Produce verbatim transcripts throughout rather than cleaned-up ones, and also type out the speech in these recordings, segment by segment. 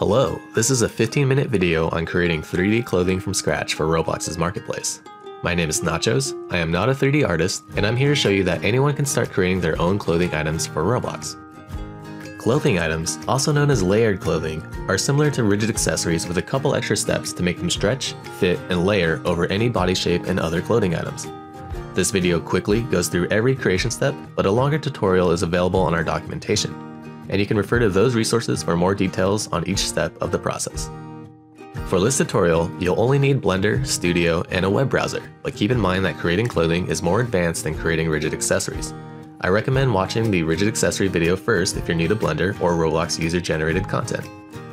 Hello, this is a fifteen minute video on creating three D clothing from scratch for Roblox's marketplace. My name is Nachos, I am not a three D artist, and I'm here to show you that anyone can start creating their own clothing items for Roblox. Clothing items, also known as layered clothing, are similar to rigid accessories with a couple extra steps to make them stretch, fit, and layer over any body shape and other clothing items. This video quickly goes through every creation step, but a longer tutorial is available on our documentation, and you can refer to those resources for more details on each step of the process. For this tutorial, you'll only need Blender, Studio, and a web browser, but keep in mind that creating clothing is more advanced than creating rigid accessories. I recommend watching the rigid accessory video first if you're new to Blender or Roblox user-generated content.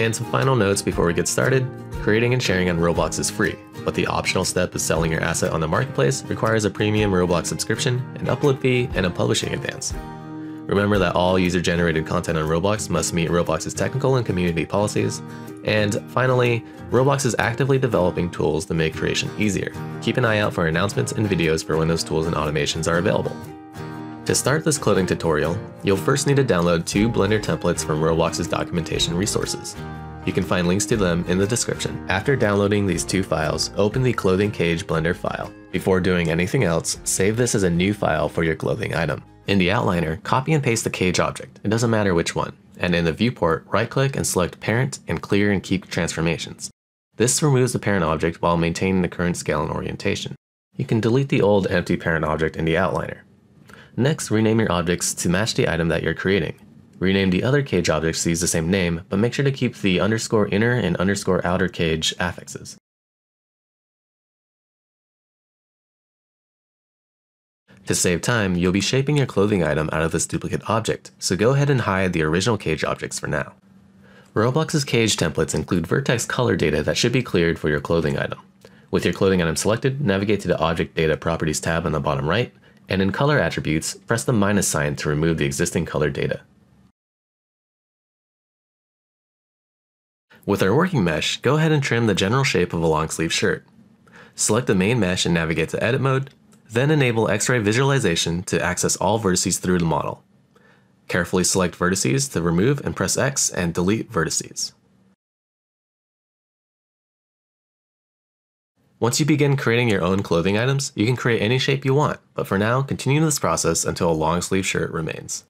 And some final notes before we get started, creating and sharing on Roblox is free, but the optional step of selling your asset on the marketplace requires a premium Roblox subscription, an upload fee, and a publishing advance. Remember that all user-generated content on Roblox must meet Roblox's technical and community policies. And finally, Roblox is actively developing tools to make creation easier. Keep an eye out for announcements and videos for when those tools and automations are available. To start this clothing tutorial, you'll first need to download two Blender templates from Roblox's documentation resources. You can find links to them in the description. After downloading these two files, open the Clothing Cage Blender file. Before doing anything else, save this as a new file for your clothing item. In the outliner, copy and paste the cage object, it doesn't matter which one, and in the viewport, right-click and select Parent and Clear and Keep Transformations. This removes the parent object while maintaining the current scale and orientation. You can delete the old empty parent object in the outliner. Next, rename your objects to match the item that you're creating. Rename the other cage objects to use the same name, but make sure to keep the underscore inner and underscore outer cage affixes. To save time, you'll be shaping your clothing item out of this duplicate object, so go ahead and hide the original cage objects for now. Roblox's cage templates include vertex color data that should be cleared for your clothing item. With your clothing item selected, navigate to the Object Data Properties tab on the bottom right, and in Color Attributes, press the minus sign to remove the existing color data. With our working mesh, go ahead and trim the general shape of a long sleeve shirt. Select the main mesh and navigate to Edit Mode, then enable X-ray Visualization to access all vertices through the model. Carefully select vertices to remove and press X and delete vertices. Once you begin creating your own clothing items, you can create any shape you want, but for now, continue this process until a long sleeve shirt remains.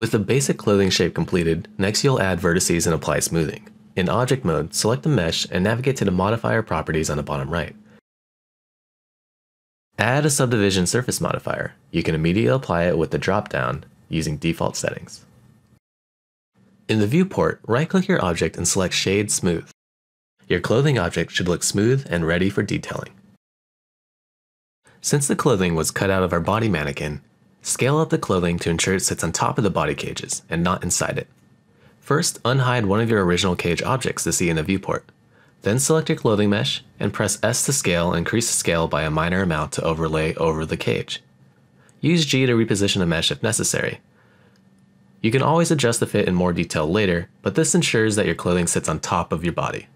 With the basic clothing shape completed, next you'll add vertices and apply smoothing. In object mode, select the mesh and navigate to the modifier properties on the bottom right. Add a subdivision surface modifier. You can immediately apply it with the drop-down using default settings. In the viewport, right-click your object and select Shade Smooth. Your clothing object should look smooth and ready for detailing. Since the clothing was cut out of our body mannequin, scale up the clothing to ensure it sits on top of the body cages and not inside it. First, unhide one of your original cage objects to see in the viewport. Then select your clothing mesh and press S to scale and increase the scale by a minor amount to overlay over the cage. Use G to reposition the mesh if necessary. You can always adjust the fit in more detail later, but this ensures that your clothing sits on top of your body.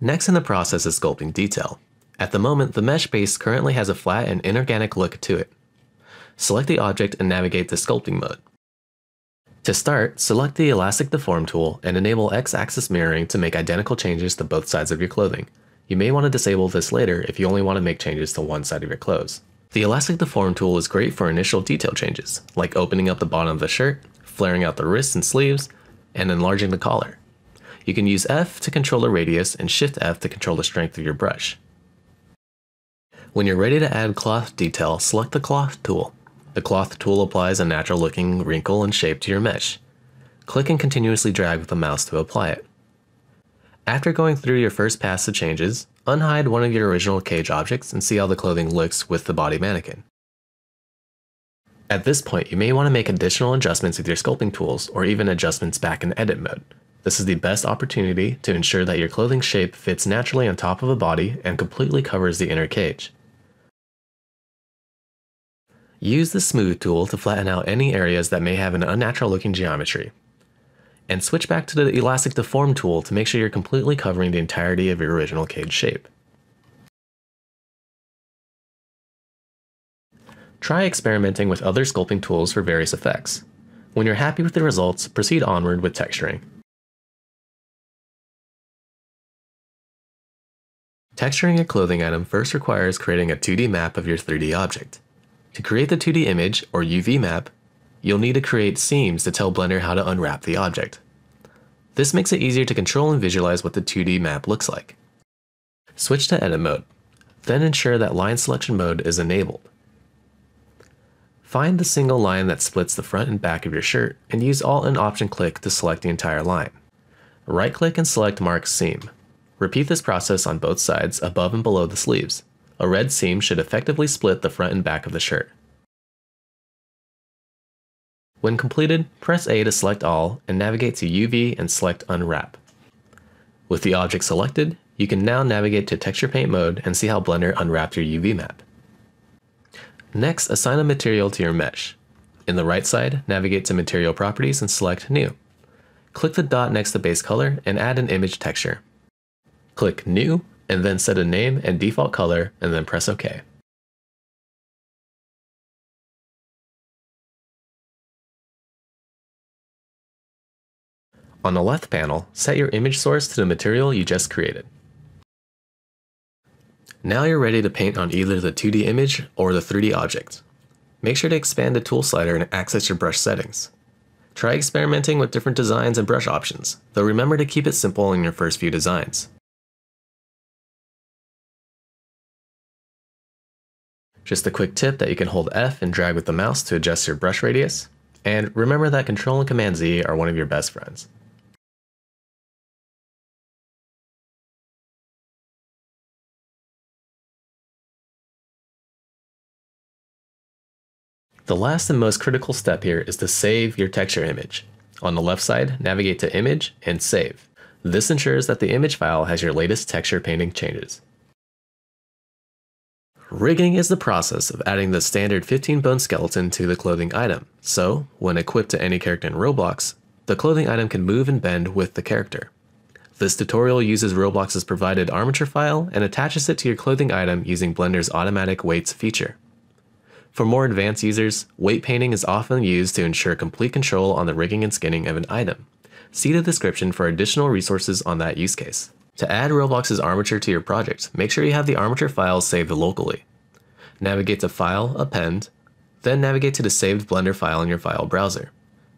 Next in the process is sculpting detail. At the moment, the mesh base currently has a flat and inorganic look to it. Select the object and navigate to sculpting mode. To start, select the Elastic Deform tool and enable X-axis mirroring to make identical changes to both sides of your clothing. You may want to disable this later if you only want to make changes to one side of your clothes. The Elastic Deform tool is great for initial detail changes, like opening up the bottom of the shirt, flaring out the wrists and sleeves, and enlarging the collar. You can use F to control the radius and Shift F to control the strength of your brush. When you're ready to add cloth detail, select the Cloth tool. The Cloth tool applies a natural-looking wrinkle and shape to your mesh. Click and continuously drag with the mouse to apply it. After going through your first pass of changes, unhide one of your original cage objects and see how the clothing looks with the body mannequin. At this point, you may want to make additional adjustments with your sculpting tools or even adjustments back in edit mode. This is the best opportunity to ensure that your clothing shape fits naturally on top of a body and completely covers the inner cage. Use the Smooth tool to flatten out any areas that may have an unnatural looking geometry. And switch back to the Elastic Deform tool to make sure you're completely covering the entirety of your original cage shape. Try experimenting with other sculpting tools for various effects. When you're happy with the results, proceed onward with texturing. Texturing a clothing item first requires creating a two D map of your three D object. To create the two D image, or U V map, you'll need to create seams to tell Blender how to unwrap the object. This makes it easier to control and visualize what the two D map looks like. Switch to Edit mode, then ensure that Line Selection mode is enabled. Find the single line that splits the front and back of your shirt, and use Alt and Option click to select the entire line. Right-click and select Mark Seam. Repeat this process on both sides, above and below the sleeves. A red seam should effectively split the front and back of the shirt. When completed, press A to select all, and navigate to U V and select Unwrap. With the object selected, you can now navigate to Texture Paint mode and see how Blender unwrapped your U V map. Next, assign a material to your mesh. In the right side, navigate to Material Properties and select New. Click the dot next to Base Color and add an image texture. Click New, and then set a name and default color, and then press OK. On the left panel, set your image source to the material you just created. Now you're ready to paint on either the two D image or the three D object. Make sure to expand the tool slider and access your brush settings. Try experimenting with different designs and brush options, though remember to keep it simple in your first few designs. Just a quick tip that you can hold F and drag with the mouse to adjust your brush radius, and remember that Control and Command Z are one of your best friends. The last and most critical step here is to save your texture image. On the left side, navigate to Image and Save. This ensures that the image file has your latest texture painting changes. Rigging is the process of adding the standard fifteen bone skeleton to the clothing item, so when equipped to any character in Roblox, the clothing item can move and bend with the character. This tutorial uses Roblox's provided armature file and attaches it to your clothing item using Blender's automatic weights feature. For more advanced users, weight painting is often used to ensure complete control on the rigging and skinning of an item. See the description for additional resources on that use case. To add Roblox's armature to your project, make sure you have the armature file saved locally. Navigate to File, Append, then navigate to the saved Blender file in your file browser.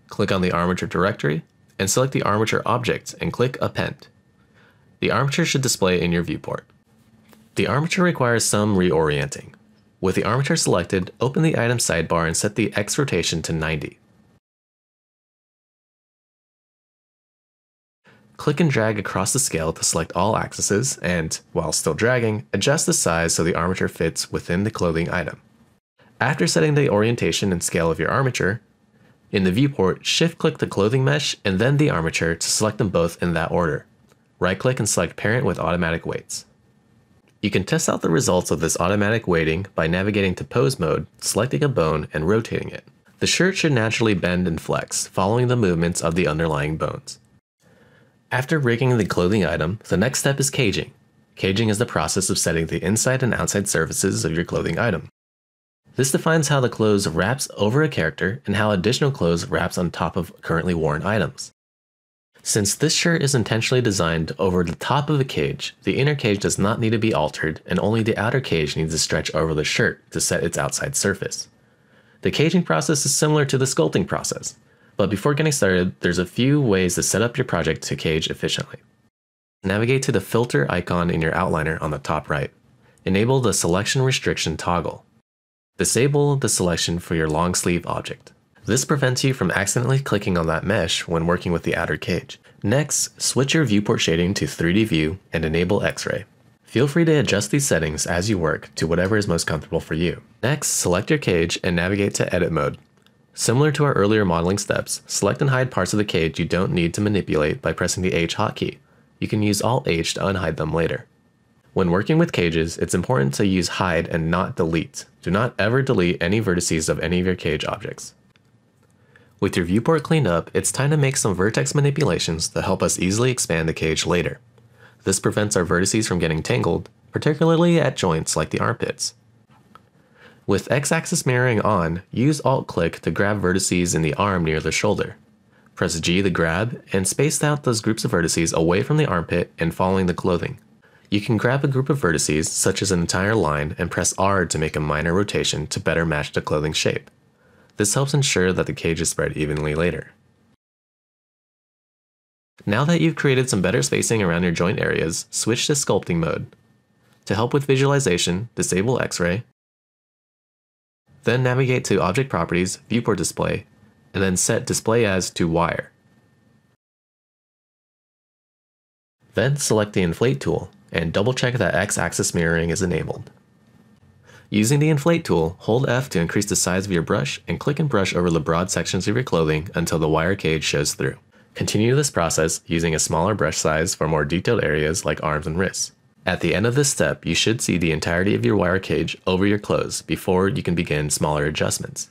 Click on the armature directory, and select the armature object and click Append. The armature should display in your viewport. The armature requires some reorienting. With the armature selected, open the item sidebar and set the X rotation to ninety. Click and drag across the scale to select all axes and, while still dragging, adjust the size so the armature fits within the clothing item. After setting the orientation and scale of your armature, in the viewport, shift-click the clothing mesh and then the armature to select them both in that order. Right-click and select Parent with Automatic Weights. You can test out the results of this automatic weighting by navigating to Pose mode, selecting a bone, and rotating it. The shirt should naturally bend and flex, following the movements of the underlying bones. After rigging the clothing item, the next step is caging. Caging is the process of setting the inside and outside surfaces of your clothing item. This defines how the clothes wraps over a character and how additional clothes wraps on top of currently worn items. Since this shirt is intentionally designed over the top of a cage, the inner cage does not need to be altered, and only the outer cage needs to stretch over the shirt to set its outside surface. The caging process is similar to the sculpting process, but before getting started, there's a few ways to set up your project to cage efficiently. Navigate to the filter icon in your outliner on the top right. Enable the selection restriction toggle. Disable the selection for your long sleeve object. This prevents you from accidentally clicking on that mesh when working with the outer cage. Next, switch your viewport shading to three D view and enable X-ray. Feel free to adjust these settings as you work to whatever is most comfortable for you. Next, select your cage and navigate to edit mode. Similar to our earlier modeling steps, select and hide parts of the cage you don't need to manipulate by pressing the H hotkey. You can use Alt H to unhide them later. When working with cages, it's important to use hide and not delete. Do not ever delete any vertices of any of your cage objects. With your viewport cleaned up, it's time to make some vertex manipulations that help us easily expand the cage later. This prevents our vertices from getting tangled, particularly at joints like the armpits. With X-axis mirroring on, use Alt-click to grab vertices in the arm near the shoulder. Press G to grab, and space out those groups of vertices away from the armpit and following the clothing. You can grab a group of vertices, such as an entire line, and press R to make a minor rotation to better match the clothing shape. This helps ensure that the cage is spread evenly later. Now that you've created some better spacing around your joint areas, switch to sculpting mode. To help with visualization, disable X-ray, then navigate to Object Properties, Viewport Display, and then set Display As to Wire. Then select the Inflate tool, and double check that X-axis mirroring is enabled. Using the Inflate tool, hold F to increase the size of your brush, and click and brush over the broad sections of your clothing until the wire cage shows through. Continue this process using a smaller brush size for more detailed areas like arms and wrists. At the end of this step, you should see the entirety of your wire cage over your clothes before you can begin smaller adjustments.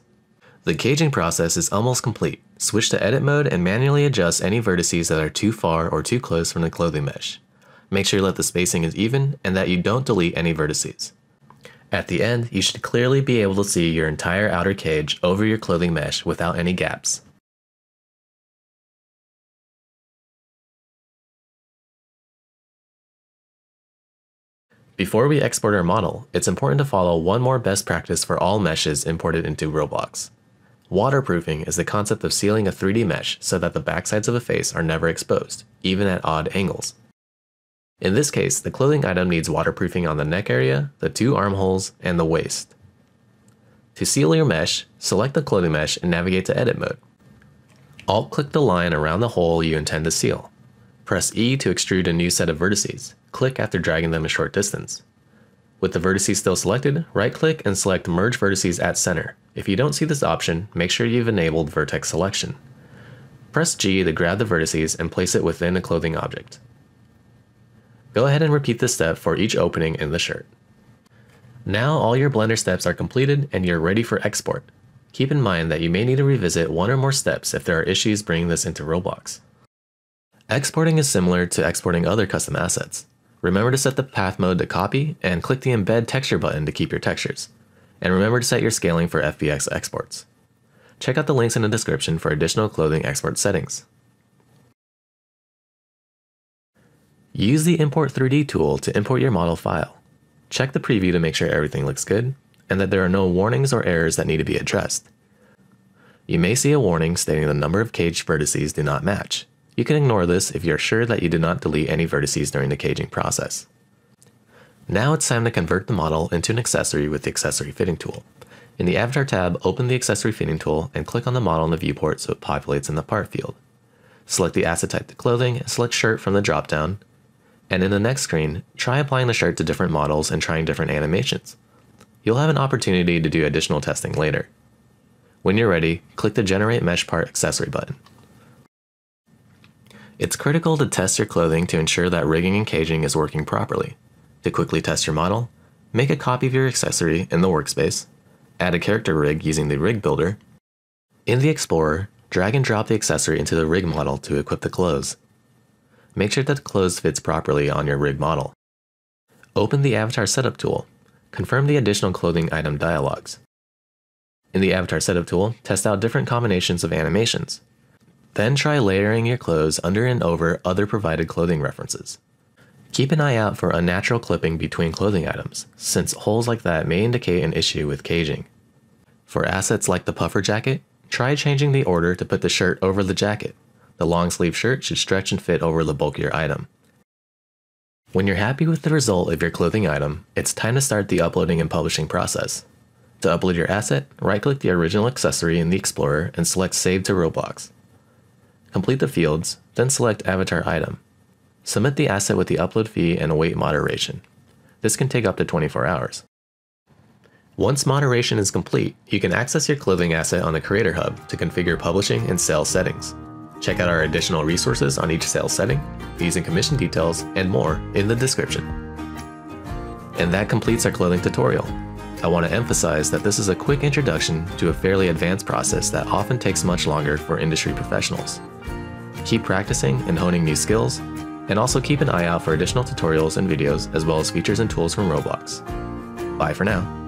The caging process is almost complete. Switch to edit mode and manually adjust any vertices that are too far or too close from the clothing mesh. Make sure that the spacing is even and that you don't delete any vertices. At the end, you should clearly be able to see your entire outer cage over your clothing mesh without any gaps. Before we export our model, it's important to follow one more best practice for all meshes imported into Roblox. Waterproofing is the concept of sealing a three D mesh so that the backsides of a face are never exposed, even at odd angles. In this case, the clothing item needs waterproofing on the neck area, the two armholes, and the waist. To seal your mesh, select the clothing mesh and navigate to edit mode. Alt-click the line around the hole you intend to seal. Press E to extrude a new set of vertices. Click after dragging them a short distance. With the vertices still selected, right-click and select Merge Vertices at Center. If you don't see this option, make sure you've enabled vertex selection. Press G to grab the vertices and place it within a clothing object. Go ahead and repeat this step for each opening in the shirt. Now all your Blender steps are completed and you're ready for export. Keep in mind that you may need to revisit one or more steps if there are issues bringing this into Roblox. Exporting is similar to exporting other custom assets. Remember to set the path mode to copy and click the Embed Texture button to keep your textures. And remember to set your scaling for F B X exports. Check out the links in the description for additional clothing export settings. Use the Import three D tool to import your model file. Check the preview to make sure everything looks good, and that there are no warnings or errors that need to be addressed. You may see a warning stating the number of caged vertices do not match. You can ignore this if you're sure that you did not delete any vertices during the caging process. Now it's time to convert the model into an accessory with the Accessory Fitting tool. In the Avatar tab, open the Accessory Fitting tool and click on the model in the viewport so it populates in the Part field. Select the asset type to Clothing, select Shirt from the dropdown, and in the next screen, try applying the shirt to different models and trying different animations. You'll have an opportunity to do additional testing later. When you're ready, click the Generate Mesh Part Accessory button. It's critical to test your clothing to ensure that rigging and caging is working properly. To quickly test your model, make a copy of your accessory in the workspace, add a character rig using the Rig Builder. In the Explorer, drag and drop the accessory into the rig model to equip the clothes. Make sure that the clothes fits properly on your rig model. Open the Avatar Setup tool. Confirm the additional clothing item dialogs. In the Avatar Setup tool, test out different combinations of animations. Then try layering your clothes under and over other provided clothing references. Keep an eye out for unnatural clipping between clothing items, since holes like that may indicate an issue with caging. For assets like the puffer jacket, try changing the order to put the shirt over the jacket. The long sleeve shirt should stretch and fit over the bulkier item. When you're happy with the result of your clothing item, it's time to start the uploading and publishing process. To upload your asset, right-click the original accessory in the Explorer and select Save to Roblox. Complete the fields, then select Avatar Item. Submit the asset with the upload fee and await moderation. This can take up to twenty-four hours. Once moderation is complete, you can access your clothing asset on the Creator Hub to configure publishing and sale settings. Check out our additional resources on each sales setting, fees and commission details, and more in the description. And that completes our clothing tutorial. I want to emphasize that this is a quick introduction to a fairly advanced process that often takes much longer for industry professionals. Keep practicing and honing new skills, and also keep an eye out for additional tutorials and videos as well as features and tools from Roblox. Bye for now.